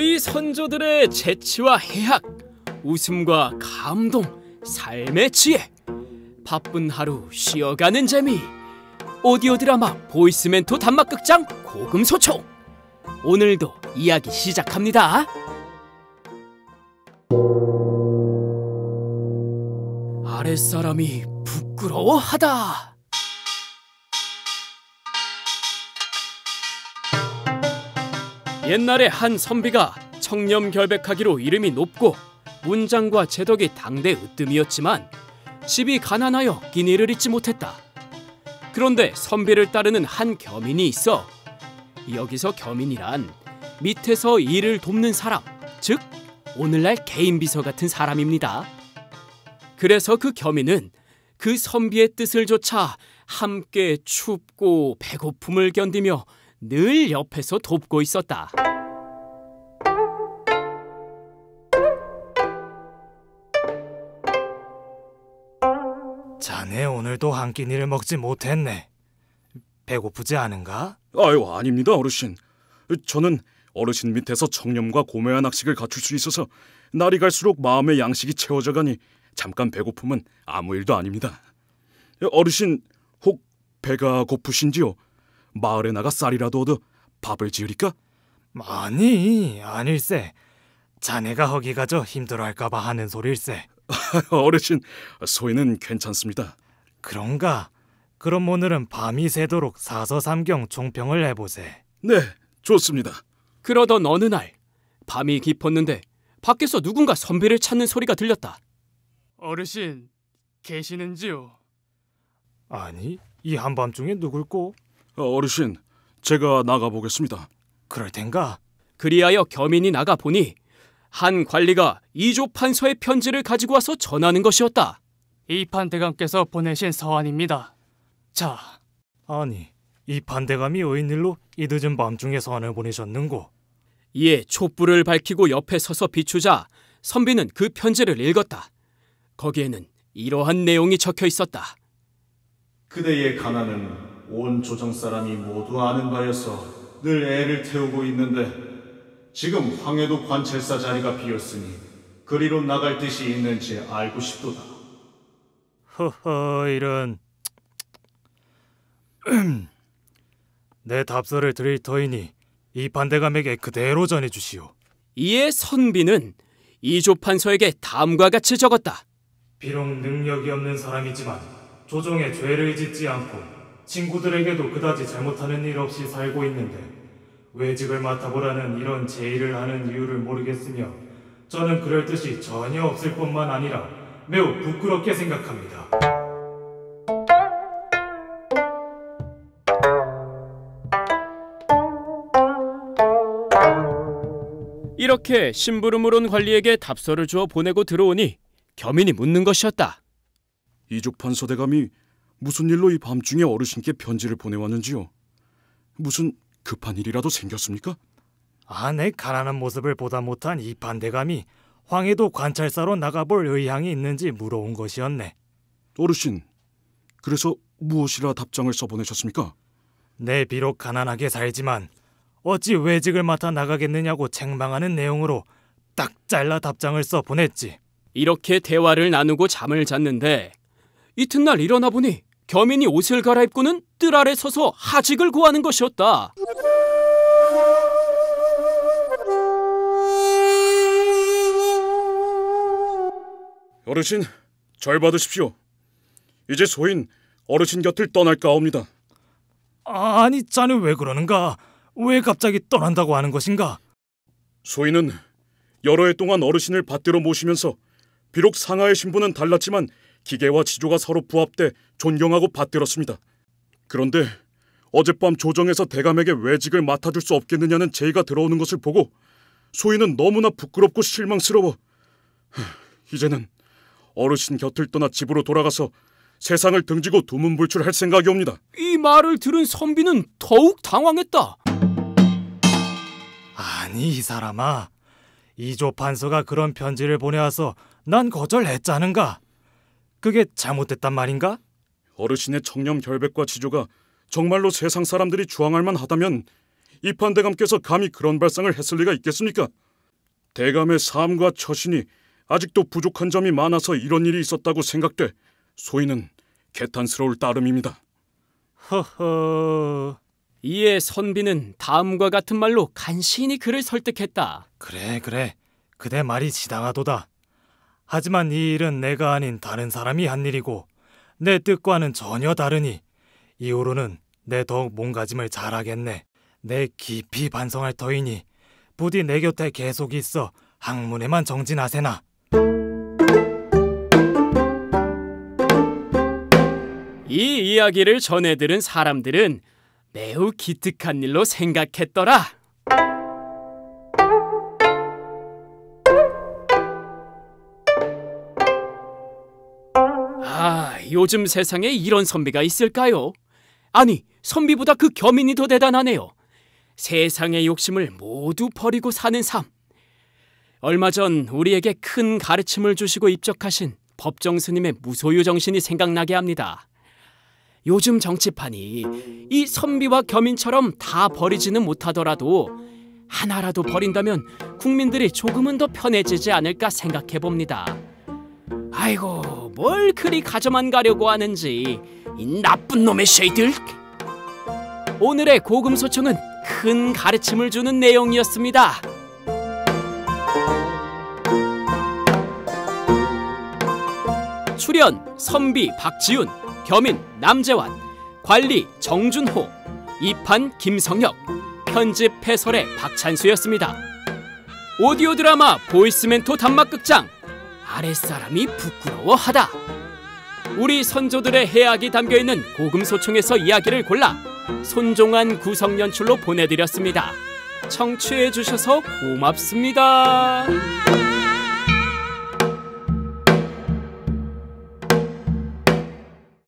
우리 선조들의 재치와 해학, 웃음과 감동, 삶의 지혜, 바쁜 하루 쉬어가는 재미, 오디오 드라마 보이스멘토 단막극장 고금소총, 오늘도 이야기 시작합니다. 아랫사람이 부끄러워하다. 옛날에 한 선비가 청렴결백하기로 이름이 높고 문장과 제덕이 당대 으뜸이었지만 집이 가난하여 끼니를 잊지 못했다. 그런데 선비를 따르는 한 겸인이 있어. 여기서 겸인이란 밑에서 일을 돕는 사람, 즉 오늘날 개인비서 같은 사람입니다. 그래서 그 겸인은 그 선비의 뜻을 조차 함께 춥고 배고픔을 견디며 늘 옆에서 돕고 있었다. 자네 오늘도 한 끼니를 먹지 못했네. 배고프지 않은가? 아유, 아닙니다, 어르신. 저는 어르신 밑에서 청렴과 고매한 학식을 갖출 수 있어서 날이 갈수록 마음의 양식이 채워져 가니 잠깐 배고픔은 아무 일도 아닙니다. 어르신, 혹 배가 고프신지요? 마을에 나가 쌀이라도 얻어 밥을 지으리까? 아니, 아닐세. 자네가 허기 가져 힘들어할까봐 하는 소릴세. 어르신, 소인은 괜찮습니다. 그런가? 그럼 오늘은 밤이 새도록 사서삼경 종평을 해보세. 네, 좋습니다. 그러던 어느 날 밤이 깊었는데 밖에서 누군가 선비를 찾는 소리가 들렸다. 어르신, 계시는지요? 아니, 이 한밤중에 누굴꼬? 어르신, 제가 나가보겠습니다. 그럴 텐가? 그리하여 겸인이 나가보니 한 관리가 이조판서의 편지를 가지고 와서 전하는 것이었다. 이판대감께서 보내신 서한입니다. 자. 아니, 이판대감이 어인일로 이 늦은 밤중에 서한을 보내셨는고? 이에 촛불을 밝히고 옆에 서서 비추자 선비는 그 편지를 읽었다. 거기에는 이러한 내용이 적혀 있었다. 그대의 가난은 온 조정 사람이 모두 아는 바여서 늘 애를 태우고 있는데 지금 황해도 관찰사 자리가 비었으니 그리로 나갈 뜻이 있는지 알고 싶도다. 허허, 이런. 내 답서를 드릴 터이니 이 판대감에게 그대로 전해주시오. 이에 선비는 이조판서에게 다음과 같이 적었다. 비록 능력이 없는 사람이지만 조정에 죄를 짓지 않고 친구들에게도 그다지 잘못하는 일 없이 살고 있는데 외직을 맡아보라는 이런 제의를 하는 이유를 모르겠으며 저는 그럴 뜻이 전혀 없을 뿐만 아니라 매우 부끄럽게 생각합니다. 이렇게 심부름을 온 관리에게 답서를 주어 보내고 들어오니 겸인이 묻는 것이었다. 이조판서 대감이 무슨 일로 이 밤중에 어르신께 편지를 보내왔는지요? 무슨 급한 일이라도 생겼습니까? 아, 내 가난한 모습을 보다 못한 이 판대감이 황해도 관찰사로 나가볼 의향이 있는지 물어온 것이었네. 어르신, 그래서 무엇이라 답장을 써보내셨습니까? 내 비록 가난하게 살지만 어찌 외직을 맡아 나가겠느냐고 책망하는 내용으로 딱 잘라 답장을 써보냈지. 이렇게 대화를 나누고 잠을 잤는데 이튿날 일어나 보니 겸인이 옷을 갈아입고는 뜰 아래 서서 하직을 구하는 것이었다. 어르신, 절 받으십시오. 이제 소인 어르신 곁을 떠날까옵니다. 아니, 자네 왜 그러는가? 왜 갑자기 떠난다고 하는 것인가? 소인은 여러 해 동안 어르신을 밭대로 모시면서 비록 상하의 신분은 달랐지만 기계와 지조가 서로 부합돼 존경하고 받들었습니다. 그런데 어젯밤 조정에서 대감에게 외직을 맡아줄 수 없겠느냐는 제의가 들어오는 것을 보고 소인은 너무나 부끄럽고 실망스러워 이제는 어르신 곁을 떠나 집으로 돌아가서 세상을 등지고 두문불출할 생각이옵니다. 이 말을 들은 선비는 더욱 당황했다. 아니, 이 사람아, 이조판서가 그런 편지를 보내와서 난 거절했자는가? 그게 잘못됐단 말인가? 어르신의 청렴 결백과 지조가 정말로 세상 사람들이 주앙할 만하다면 이판대감께서 감히 그런 발상을 했을 리가 있겠습니까? 대감의 삶과 처신이 아직도 부족한 점이 많아서 이런 일이 있었다고 생각돼 소인은 개탄스러울 따름입니다. 허허... 이에 선비는 다음과 같은 말로 간신히 그를 설득했다. 그래, 그대 말이 지당하도다. 하지만 이 일은 내가 아닌 다른 사람이 한 일이고 내 뜻과는 전혀 다르니 이후로는 내 더욱 몸가짐을 잘하겠네. 내 깊이 반성할 터이니 부디 내 곁에 계속 있어 학문에만 정진하세나. 이 이야기를 전해 들은 사람들은 매우 기특한 일로 생각했더라. 아, 요즘 세상에 이런 선비가 있을까요? 아니, 선비보다 그 겸인이 더 대단하네요. 세상의 욕심을 모두 버리고 사는 삶. 얼마 전 우리에게 큰 가르침을 주시고 입적하신 법정 스님의 무소유 정신이 생각나게 합니다. 요즘 정치판이 이 선비와 겸인처럼 다 버리지는 못하더라도 하나라도 버린다면 국민들이 조금은 더 편해지지 않을까 생각해봅니다. 아이고, 뭘 그리 가져만 가려고 하는지 이 나쁜 놈의 쉐이들. 오늘의 고금소총은 큰 가르침을 주는 내용이었습니다. 출연 선비 박지훈, 겸인 남재환, 관리 정준호, 입판 김성혁, 편집 해설의 박찬수였습니다. 오디오 드라마 보이스멘토 단막극장 아랫사람이 부끄러워하다. 우리 선조들의 해악이 담겨있는 고금소총에서 이야기를 골라 손종환 구성 연출로 보내드렸습니다. 청취해주셔서 고맙습니다.